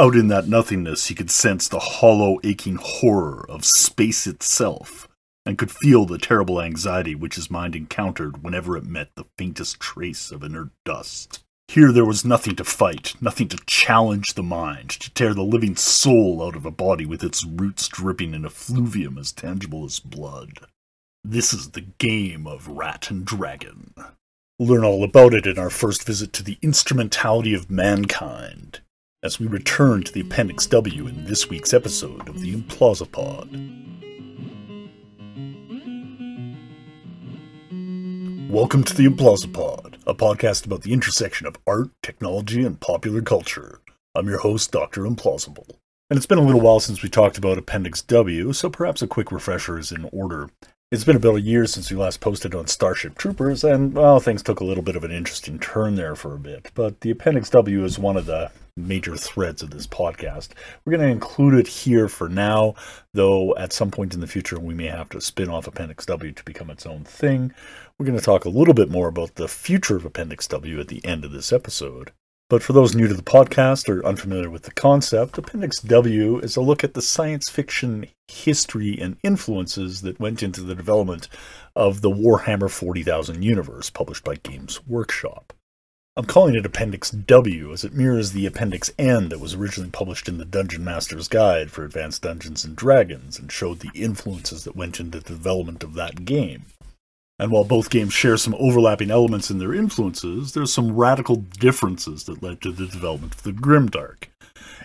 Out in that nothingness, he could sense the hollow, aching horror of space itself, and could feel the terrible anxiety which his mind encountered whenever it met the faintest trace of inert dust. Here there was nothing to fight, nothing to challenge the mind, to tear the living soul out of a body with its roots dripping in effluvium as tangible as blood. This is the Game of Rat and Dragon. Learn all about it in our first visit to the Instrumentality of Mankind, as we return to the Appendix W in this week's episode of the Implausipod. Welcome to the Implausipod, a podcast about the intersection of art, technology, and popular culture. I'm your host, Dr. Implausible. And it's been a little while since we talked about Appendix W, so perhaps a quick refresher is in order. It's been about a year since we last posted on Starship Troopers, and, well, things took a little bit of an interesting turn there for a bit, but the Appendix W is one of the major threads of this podcast. We're going to include it here for now, though at some point in the future we may have to spin off Appendix W to become its own thing. We're going to talk a little bit more about the future of Appendix W at the end of this episode. But for those new to the podcast or unfamiliar with the concept, Appendix W is a look at the science fiction history and influences that went into the development of the Warhammer 40,000 universe published by Games Workshop. I'm calling it Appendix W as it mirrors the Appendix N that was originally published in the Dungeon Master's Guide for Advanced Dungeons and Dragons and showed the influences that went into the development of that game. And while both games share some overlapping elements in their influences, there's some radical differences that led to the development of the Grimdark.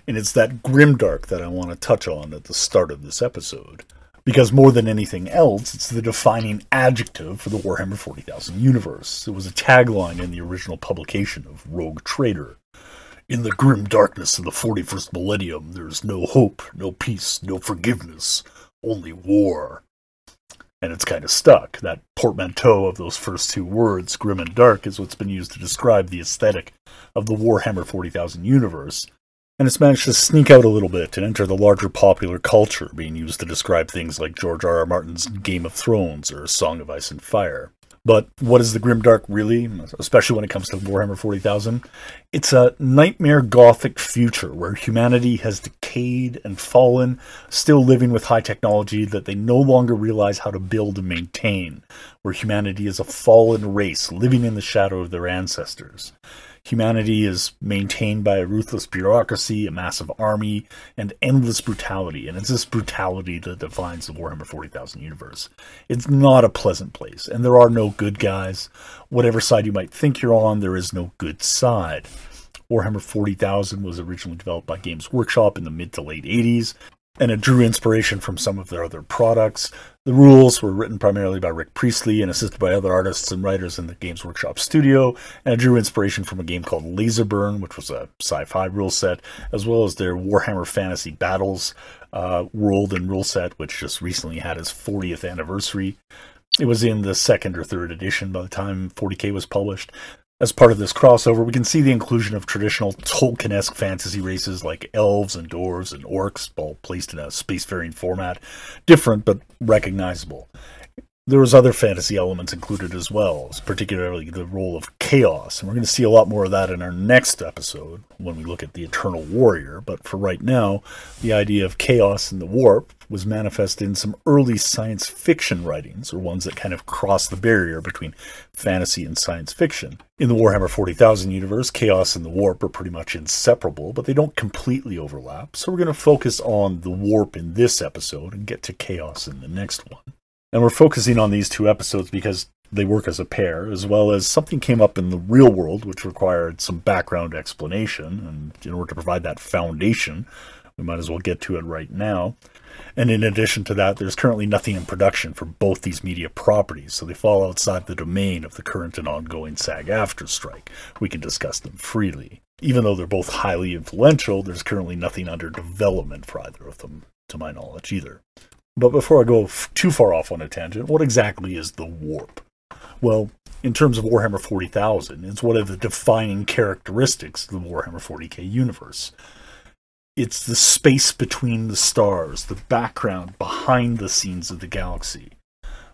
And it's that Grimdark that I want to touch on at the start of this episode. Because more than anything else, it's the defining adjective for the Warhammer 40,000 universe. It was a tagline in the original publication of Rogue Trader. In the grim darkness of the 41st millennium, there is no hope, no peace, no forgiveness, only war. And it's kind of stuck. That portmanteau of those first two words, grim and dark, is what's been used to describe the aesthetic of the Warhammer 40,000 universe. And it's managed to sneak out a little bit and enter the larger popular culture, being used to describe things like George R.R. Martin's Game of Thrones or A Song of Ice and Fire. But what is the Grimdark really, especially when it comes to Warhammer 40,000? It's a nightmare gothic future where humanity has decayed and fallen, still living with high technology that they no longer realize how to build and maintain, where humanity is a fallen race living in the shadow of their ancestors. Humanity is maintained by a ruthless bureaucracy, a massive army, and endless brutality, and it's this brutality that defines the Warhammer 40,000 universe. It's not a pleasant place, and there are no good guys. Whatever side you might think you're on, there is no good side. Warhammer 40,000 was originally developed by Games Workshop in the mid to late 80s, and it drew inspiration from some of their other products. The rules were written primarily by Rick Priestley and assisted by other artists and writers in the Games Workshop studio, and it drew inspiration from a game called Laser Burn, which was a sci-fi rule set, as well as their Warhammer Fantasy Battles world and rule set, which just recently had its 40th anniversary. It was in the second or third edition by the time 40K was published. As part of this crossover, we can see the inclusion of traditional Tolkien-esque fantasy races like elves and dwarves and orcs, all placed in a spacefaring format, different but recognizable. There was other fantasy elements included as well, particularly the role of chaos, and we're going to see a lot more of that in our next episode when we look at the Eternal Warrior, but for right now, the idea of chaos and the warp was manifest in some early science fiction writings, or ones that kind of cross the barrier between fantasy and science fiction. In the Warhammer 40,000 universe, chaos and the warp are pretty much inseparable, but they don't completely overlap, so we're going to focus on the warp in this episode and get to chaos in the next one. And we're focusing on these two episodes because they work as a pair, as well as something came up in the real world which required some background explanation, and in order to provide that foundation, we might as well get to it right now. And in addition to that, there's currently nothing in production for both these media properties, so they fall outside the domain of the current and ongoing SAG-AFTRA strike. We can discuss them freely. Even though they're both highly influential, there's currently nothing under development for either of them, to my knowledge either. But before I go too far off on a tangent, what exactly is the warp? Well, in terms of Warhammer 40,000, it's one of the defining characteristics of the Warhammer 40k universe. It's the space between the stars, the background behind the scenes of the galaxy.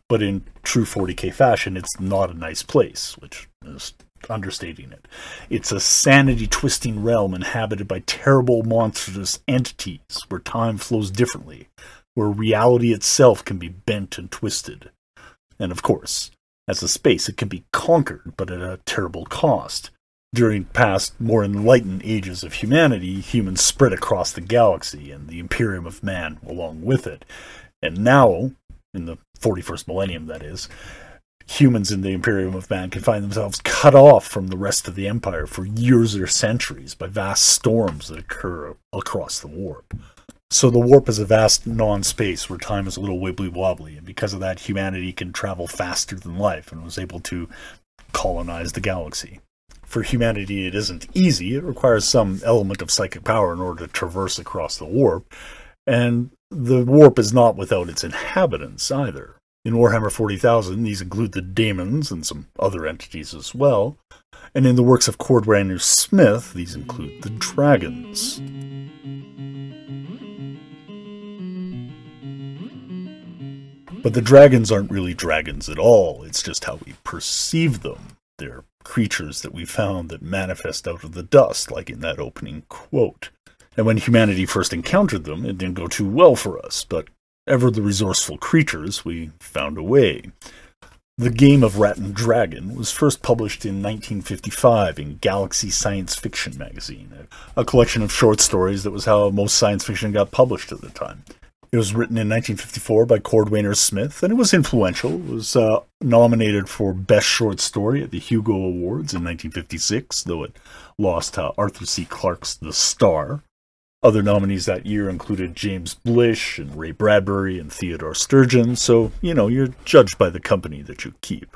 But in true 40k fashion, it's not a nice place, which is understating it. It's a sanity-twisting realm inhabited by terrible, monstrous entities where time flows differently, where reality itself can be bent and twisted. And of course, as a space, it can be conquered, but at a terrible cost. During past, more enlightened ages of humanity, humans spread across the galaxy and the Imperium of Man along with it. And now, in the 41st millennium that is, humans in the Imperium of Man can find themselves cut off from the rest of the Empire for years or centuries by vast storms that occur across the warp. So the warp is a vast non-space where time is a little wibbly-wobbly, and because of that, humanity can travel faster than life and was able to colonize the galaxy. For humanity, it isn't easy. It requires some element of psychic power in order to traverse across the warp, and the warp is not without its inhabitants either. In Warhammer 40,000, these include the daemons and some other entities as well, and in the works of Cordwainer Smith, these include the dragons. But the dragons aren't really dragons at all, it's just how we perceive them. They're creatures that we found that manifest out of the dust, like in that opening quote. And when humanity first encountered them, it didn't go too well for us, but ever the resourceful creatures, we found a way. The Game of Rat and Dragon was first published in 1955 in Galaxy Science Fiction magazine, a collection of short stories that was how most science fiction got published at the time. It was written in 1954 by Cordwainer Smith, and it was influential. It was nominated for Best Short Story at the Hugo Awards in 1956, though it lost to Arthur C. Clarke's The Star. Other nominees that year included James Blish and Ray Bradbury and Theodore Sturgeon, so, you know, you're judged by the company that you keep.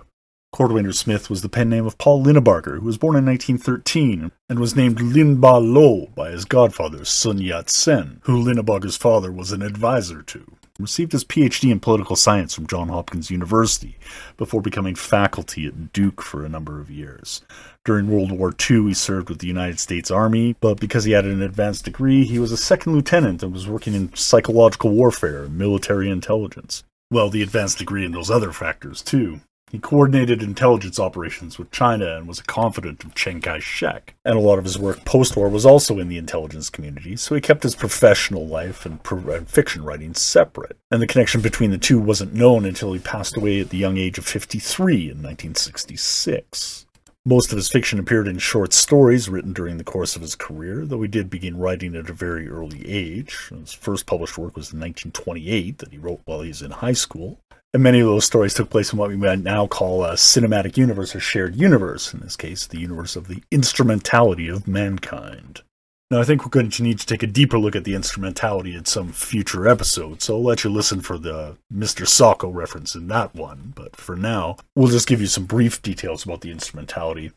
Cordwainer Smith was the pen name of Paul Linebarger, who was born in 1913 and was named Lin-Ba Lo by his godfather Sun Yat-sen, who Linebarger's father was an advisor to. He received his PhD in political science from Johns Hopkins University before becoming faculty at Duke for a number of years. During World War II, he served with the United States Army, but because he had an advanced degree, he was a second lieutenant and was working in psychological warfare and military intelligence. Well, the advanced degree and those other factors, too. He coordinated intelligence operations with China and was a confidant of Chiang Kai-shek. And a lot of his work post-war was also in the intelligence community, so he kept his professional life and fiction writing separate. And the connection between the two wasn't known until he passed away at the young age of 53 in 1966. Most of his fiction appeared in short stories written during the course of his career, though he did begin writing at a very early age. His first published work was in 1928 that he wrote while he was in high school. And many of those stories took place in what we might now call a cinematic universe or shared universe, in this case, the universe of the instrumentality of mankind. Now, I think we're going to need to take a deeper look at the instrumentality in some future episode, so I'll let you listen for the Mr. Sacco reference in that one, but for now, we'll just give you some brief details about the instrumentality.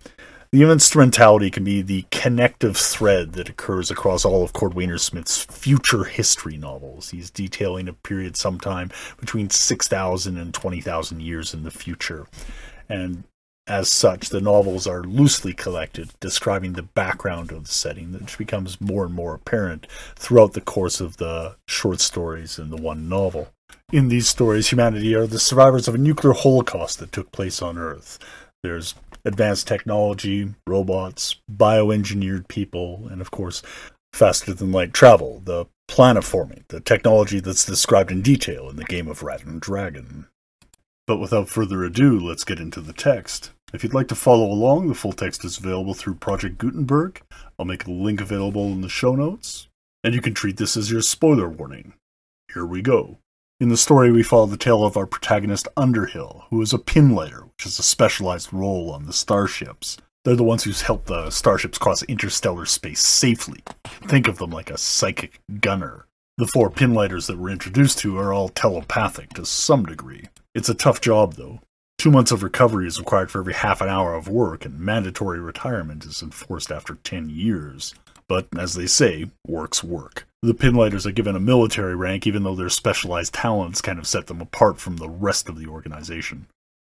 The instrumentality can be the connective thread that occurs across all of Cordwainer Smith's future history novels. He's detailing a period sometime between 6,000 and 20,000 years in the future. And as such, the novels are loosely collected, describing the background of the setting, which becomes more and more apparent throughout the course of the short stories and the one novel. In these stories, humanity are the survivors of a nuclear holocaust that took place on Earth. There's advanced technology, robots, bioengineered people, and of course, faster-than-light travel, the planiforming, the technology that's described in detail in The Game of Rat and Dragon. But without further ado, let's get into the text. If you'd like to follow along, the full text is available through Project Gutenberg. I'll make a link available in the show notes, and you can treat this as your spoiler warning. Here we go. In the story, we follow the tale of our protagonist Underhill, who is a pinlighter, which is a specialized role on the starships. They're the ones who help the starships cross interstellar space safely. Think of them like a psychic gunner. The four pinlighters that we're introduced to are all telepathic to some degree. It's a tough job, though. 2 months of recovery is required for every half an hour of work, and mandatory retirement is enforced after 10 years. But, as they say, work's work. The pinlighters are given a military rank, even though their specialized talents kind of set them apart from the rest of the organization.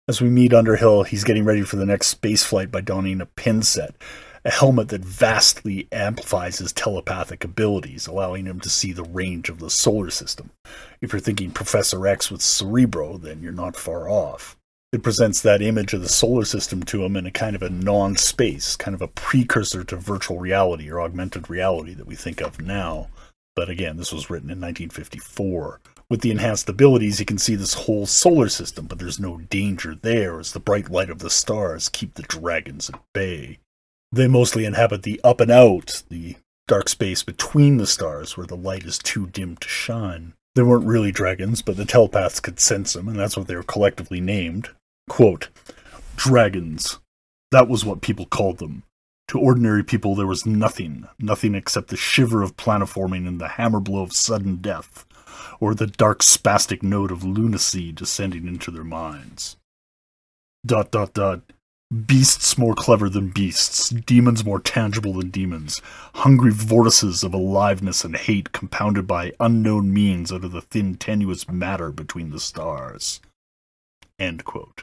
As we meet Underhill, he's getting ready for the next spaceflight by donning a pin set, a helmet that vastly amplifies his telepathic abilities, allowing him to see the range of the solar system. If you're thinking Professor X with Cerebro, then you're not far off. it presents that image of the solar system to them in a kind of a non-space, kind of a precursor to virtual reality or augmented reality that we think of now. But again, this was written in 1954. With the enhanced abilities, you can see this whole solar system, but there's no danger there, as the bright light of the stars keep the dragons at bay. They mostly inhabit the up and out, the dark space between the stars where the light is too dim to shine. They weren't really dragons, but the telepaths could sense them, and that's what they were collectively named. Quote, dragons. That was what people called them. To ordinary people, there was nothing, nothing except the shiver of planiforming and the hammer blow of sudden death, or the dark spastic note of lunacy descending into their minds. ... Beasts more clever than beasts, demons more tangible than demons, hungry vortices of aliveness and hate compounded by unknown means out of the thin, tenuous matter between the stars. End quote.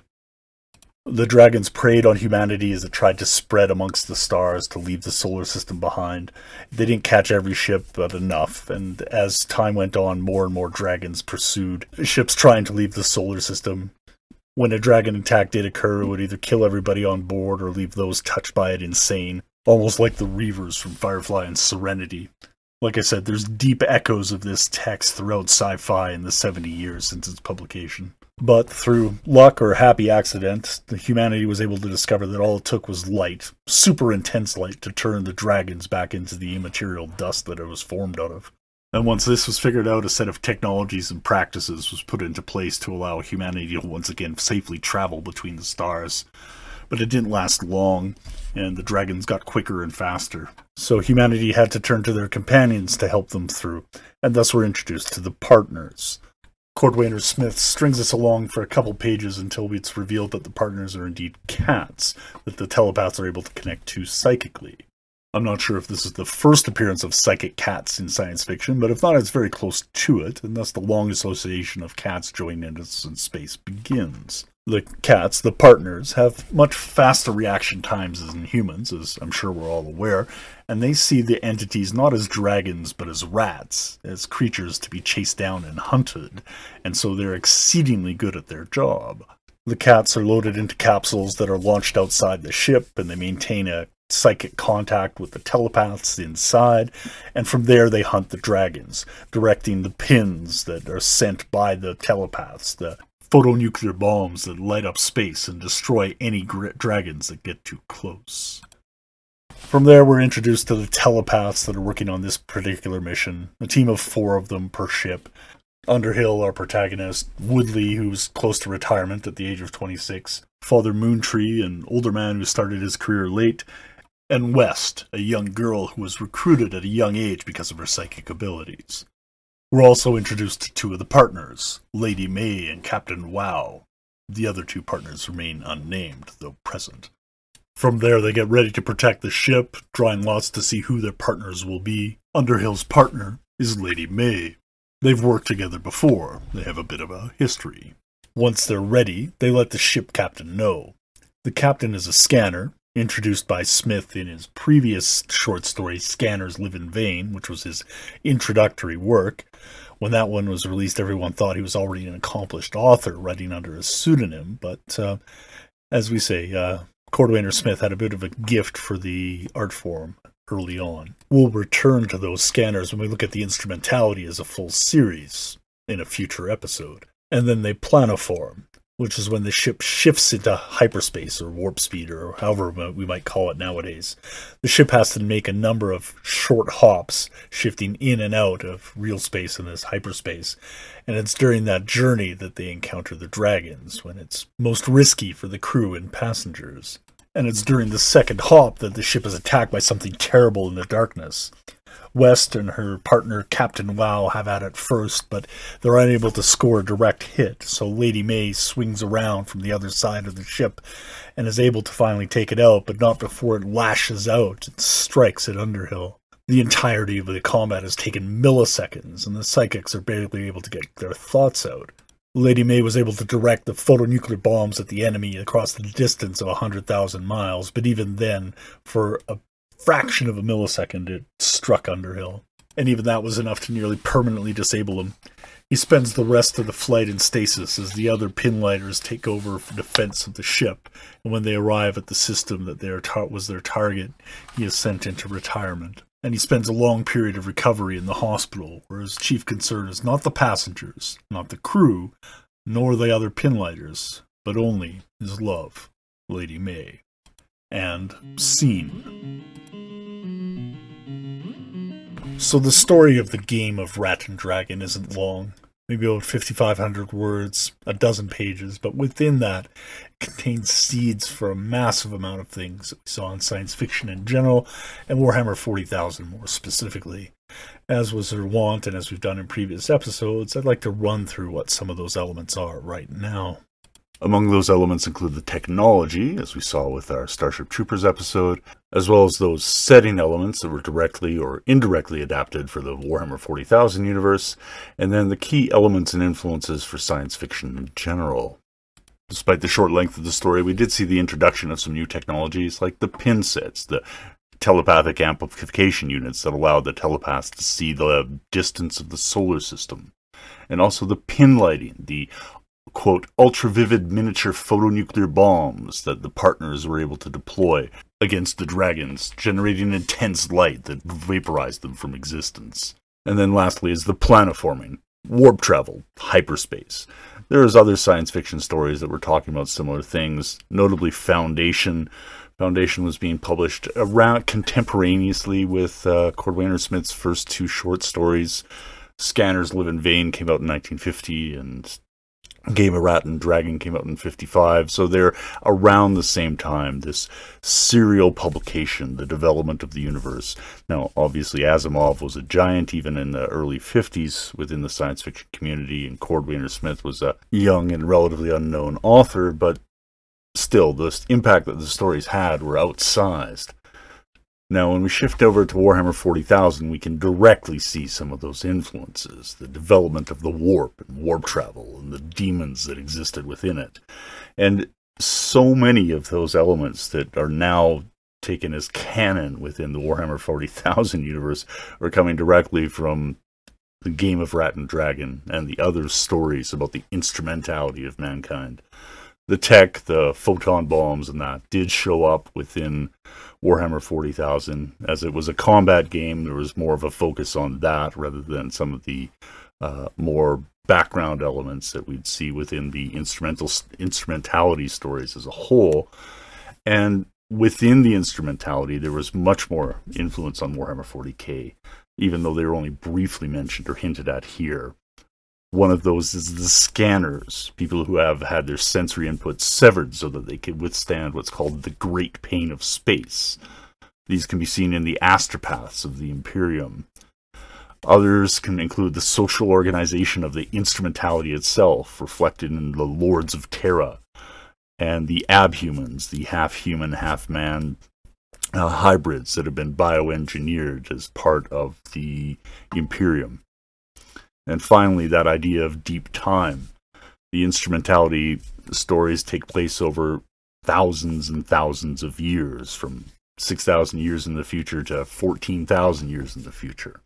The dragons preyed on humanity as it tried to spread amongst the stars to leave the solar system behind. They didn't catch every ship, but enough, and as time went on, more and more dragons pursued ships trying to leave the solar system. When a dragon attack did occur, it would either kill everybody on board or leave those touched by it insane, almost like the Reavers from Firefly and Serenity. Like I said, there's deep echoes of this text throughout sci-fi in the 70 years since its publication. But through luck or happy accident, humanity was able to discover that all it took was light, super intense light, to turn the dragons back into the immaterial dust that it was formed out of. And once this was figured out, a set of technologies and practices was put into place to allow humanity to once again safely travel between the stars. But it didn't last long, and the dragons got quicker and faster. So humanity had to turn to their companions to help them through, and thus were introduced to the partners. Cordwainer Smith strings us along for a couple pages until it's revealed that the partners are indeed cats, that the telepaths are able to connect to psychically. I'm not sure if this is the first appearance of psychic cats in science fiction, but if not, it's very close to it, and thus the long association of cats joining us in space begins. The cats, the partners, have much faster reaction times than humans, as I'm sure we're all aware, and they see the entities not as dragons but as rats, as creatures to be chased down and hunted, and so they're exceedingly good at their job. The cats are loaded into capsules that are launched outside the ship, and they maintain a psychic contact with the telepaths inside, and from there they hunt the dragons, directing the pins that are sent by the telepaths, the photonuclear bombs that light up space and destroy any dragons that get too close. From there, we're introduced to the telepaths that are working on this particular mission, a team of 4 of them per ship. Underhill, our protagonist, Woodley, who's close to retirement at the age of 26, Father Moontree, an older man who started his career late, and West, a young girl who was recruited at a young age because of her psychic abilities. We're also introduced to 2 of the partners, Lady May and Captain Wow. The other 2 partners remain unnamed, though present. From there, they get ready to protect the ship, drawing lots to see who their partners will be. Underhill's partner is Lady May. They've worked together before. They have a bit of a history. Once they're ready, they let the ship captain know. The captain is a scanner, introduced by Smith in his previous short story, Scanners Live in Vain, which was his introductory work. When that one was released, everyone thought he was already an accomplished author, writing under a pseudonym. But as we say, Cordwainer Smith had a bit of a gift for the art form early on. We'll return to those scanners when we look at the instrumentality as a full series in a future episode. And then they planoform, which is when the ship shifts into hyperspace or warp speed, or however we might call it nowadays. The ship has to make a number of short hops, shifting in and out of real space and this hyperspace, and it's during that journey that they encounter the dragons, when it's most risky for the crew and passengers. And it's during the second hop that the ship is attacked by something terrible in the darkness. West and her partner Captain Wow have at it first, but they're unable to score a direct hit, so Lady May swings around from the other side of the ship and is able to finally take it out, but not before it lashes out and strikes at Underhill. The entirety of the combat has taken milliseconds, and the psychics are barely able to get their thoughts out. Lady May was able to direct the photonuclear bombs at the enemy across the distance of 100,000 miles, but even then, for a fraction of a millisecond, it struck Underhill. and even that was enough to nearly permanently disable him. He spends the rest of the flight in stasis as the other pinlighters take over for defense of the ship, and when they arrive at the system that was their target, he is sent into retirement. And he spends a long period of recovery in the hospital, where his chief concern is not the passengers, not the crew, nor the other pinlighters, but only his love, Lady May. And scene. So the story of the Game of Rat and Dragon isn't long. Maybe about 5,500 words, a dozen pages, but within that it contains seeds for a massive amount of things that we saw in science fiction in general, and Warhammer 40,000 more specifically. As was her wont, and as we've done in previous episodes, I'd like to run through what some of those elements are right now. Among those elements include the technology, as we saw with our Starship Troopers episode, as well as those setting elements that were directly or indirectly adapted for the Warhammer 40,000 universe, and then the key elements and influences for science fiction in general. Despite the short length of the story, we did see the introduction of some new technologies like the pin sets, the telepathic amplification units that allowed the telepaths to see the distance of the solar system, and also the pin lighting, the quote, ultra-vivid miniature photonuclear bombs that the partners were able to deploy against the dragons, generating intense light that vaporized them from existence. And then lastly is the planoforming, warp travel, hyperspace. There is other science fiction stories that were talking about similar things, notably Foundation. Foundation was being published around contemporaneously with Cordwainer Smith's first two short stories. Scanners Live in Vain came out in 1950, and Game of Rat and Dragon came out in 55, so they're around the same time, this serial publication, the development of the universe. Now, obviously, Asimov was a giant even in the early 50s within the science fiction community, and Cordwainer Smith was a young and relatively unknown author, but still, the impact that the stories had were outsized. Now, when we shift over to Warhammer 40,000, we can directly see some of those influences, the development of the warp and warp travel and the demons that existed within it. And so many of those elements that are now taken as canon within the Warhammer 40,000 universe are coming directly from the Game of Rat and Dragon and the other stories about the instrumentality of mankind. The tech, the photon bombs and that, did show up within Warhammer 40,000. As it was a combat game, there was more of a focus on that rather than some of the more background elements that we'd see within the instrumentality stories as a whole. And within the instrumentality, there was much more influence on Warhammer 40k, even though they were only briefly mentioned or hinted at here. One of those is the scanners, people who have had their sensory inputs severed so that they can withstand what's called the great pain of space. These can be seen in the astropaths of the Imperium. Others can include the social organization of the instrumentality itself, reflected in the Lords of Terra, and the abhumans, the half-human, half-man hybrids that have been bioengineered as part of the Imperium. And finally, that idea of deep time. The instrumentality stories take place over thousands and thousands of years, from 6,000 years in the future to 14,000 years in the future.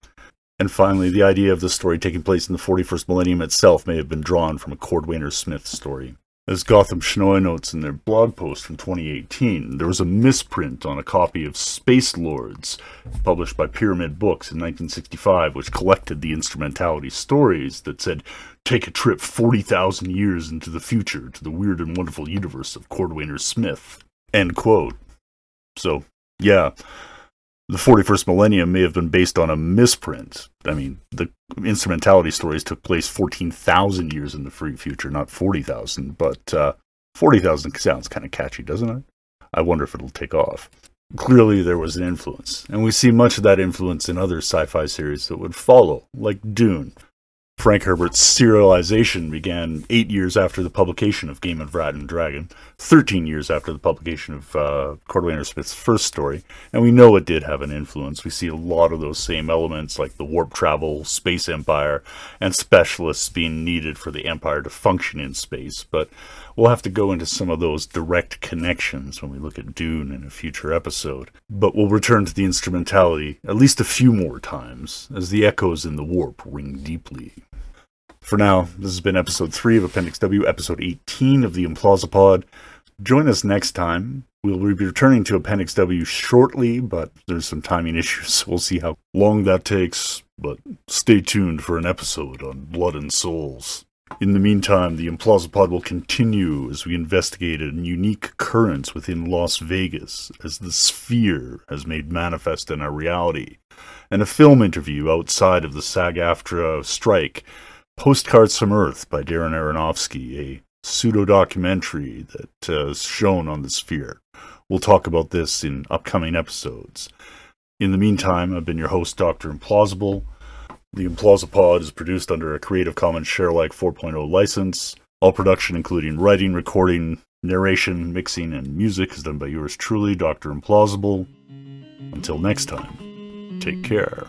And finally, the idea of the story taking place in the 41st millennium itself may have been drawn from a Cordwainer Smith story. As Gotham Schnoy notes in their blog post from 2018, there was a misprint on a copy of Space Lords, published by Pyramid Books in 1965, which collected the instrumentality stories that said, take a trip 40,000 years into the future to the weird and wonderful universe of Cordwainer Smith, end quote. So, yeah, the 41st millennium may have been based on a misprint. I mean, the instrumentality stories took place 14,000 years in the free future, not 40,000, but 40,000 sounds kind of catchy, doesn't it? I wonder if it'll take off. Clearly, there was an influence, and we see much of that influence in other sci-fi series that would follow, like Dune. Frank Herbert's serialization began 8 years after the publication of Game of Rat and Dragon, 13 years after the publication of Cordwainer Smith's first story, and we know it did have an influence. We see a lot of those same elements, like the warp travel, space empire, and specialists being needed for the empire to function in space, but We'll have to go into some of those direct connections when we look at Dune in a future episode, but we'll return to the instrumentality at least a few more times as the echoes in the warp ring deeply. For now, this has been Episode 3 of Appendix W, Episode 18 of the Implausipod. Join us next time. We'll be returning to Appendix W shortly, but there's some timing issues, so we'll see how long that takes. But stay tuned for an episode on Blood and Souls. In the meantime, the Implausipod will continue as we investigate a unique occurrence within Las Vegas as the sphere has made manifest in our reality, and a film interview outside of the SAG-AFTRA strike, Postcards from Earth by Darren Aronofsky, a pseudo-documentary that is shown on the sphere. We'll talk about this in upcoming episodes. In the meantime, I've been your host, Dr. Implausible. The Implausipod is produced under a Creative Commons Sharealike 4.0 license. All production, including writing, recording, narration, mixing, and music, is done by yours truly, Dr. Implausible. Until next time, take care.